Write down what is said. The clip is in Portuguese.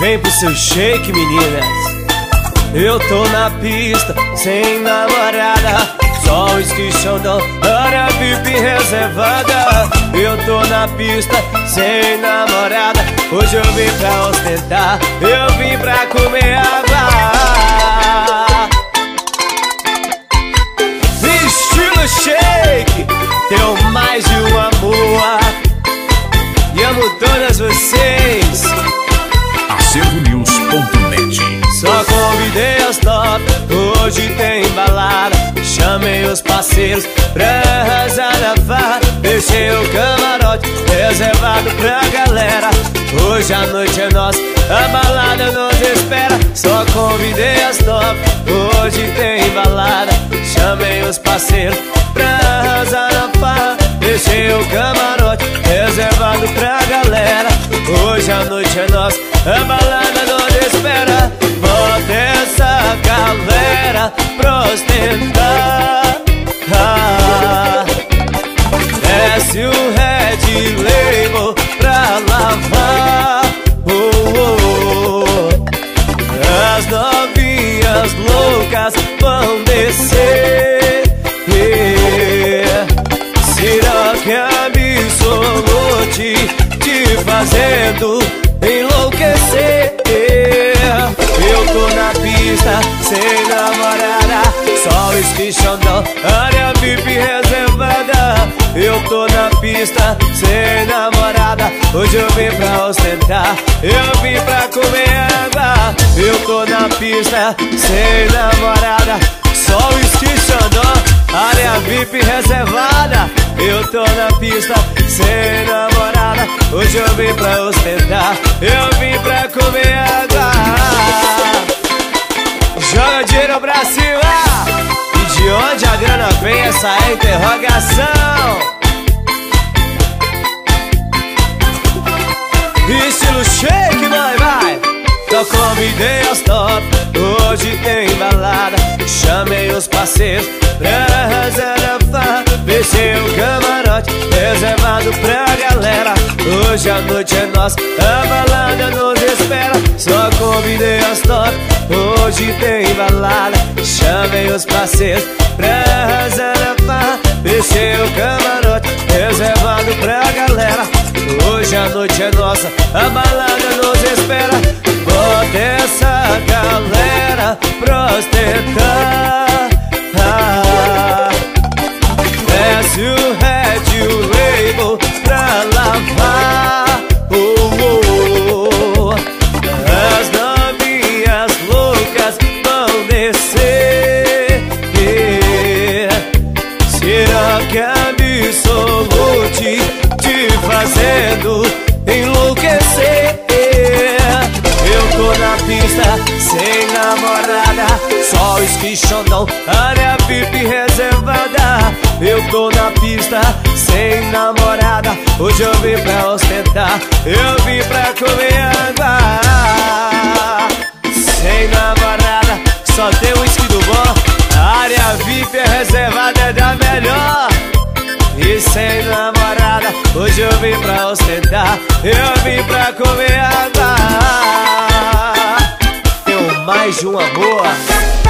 Vem pro seu shake, meninas. Eu tô na pista, sem namorada, só whisky, xandão, hora VIP reservada. Eu tô na pista, sem namorada, hoje eu vim pra ostentar, eu vim pra comer água. Estilo shake, deu mais de uma boa, e amo todas vocês. Acervonews.net. Só convidei os top, hoje tem balada. Chamei os parceiros pra arrasar na farra. Deixei o camarote reservado pra galera. Hoje a noite é nossa, a balada nos espera. Só convidei os top, hoje tem balada. Chamei os parceiros pra arrasar na farra. Deixei o camarote reservado pra galera. Hoje a noite é nossa, a balada nos espera. Bota essa galera pra ostentar, ah. Desce o Red Label pra lavar, oh, oh. As novinhas loucas vão descer, yeah. Será que absolute te fazendo enlouquecer? Eu tô na pista, sem namorada, só whisky, xandão, área VIP reservada. Eu tô na pista, sem namorada, hoje eu vim pra ostentar, eu vim pra comer água. Eu tô na pista, sem namorada, só whisky, xandão, área VIP reservada. Eu tô na pista, sem namorada, hoje eu vim pra ostentar, eu vim pra comer água. Joga dinheiro pra cima, e de onde a grana vem, essa é a interrogação. Estilo shake, vai, vai. Só convidei os top, hoje tem balada. Chamei os parceiros pra arrasar a farra. Deixei o camarote reservado pra galera. Hoje a noite é nossa, a balada nos espera. Só convidei os top, hoje tem balada. Chamei os parceiros pra arrasar a farra. Deixei o camarote reservado pra galera. Hoje a noite é nossa, a balada nos espera. Bota essa galera pra ostentar, ah. Desce o Red Label pra lavar, oh, oh, oh. As novinhas loucas vão descer, yeah. Será que absolute te fazendo enlouquecer? Eu tô na pista, sem namorada, só whisky, xandão, área VIP reservada. Eu tô na pista, sem namorada, hoje eu vim pra ostentar, eu vim pra comer água. Sem namorada, só tem whisky do bom, a área VIP é reservada, é da melhor. E sem namorada, hoje eu vim pra ostentar, eu vim pra comer água. Mais de uma boa.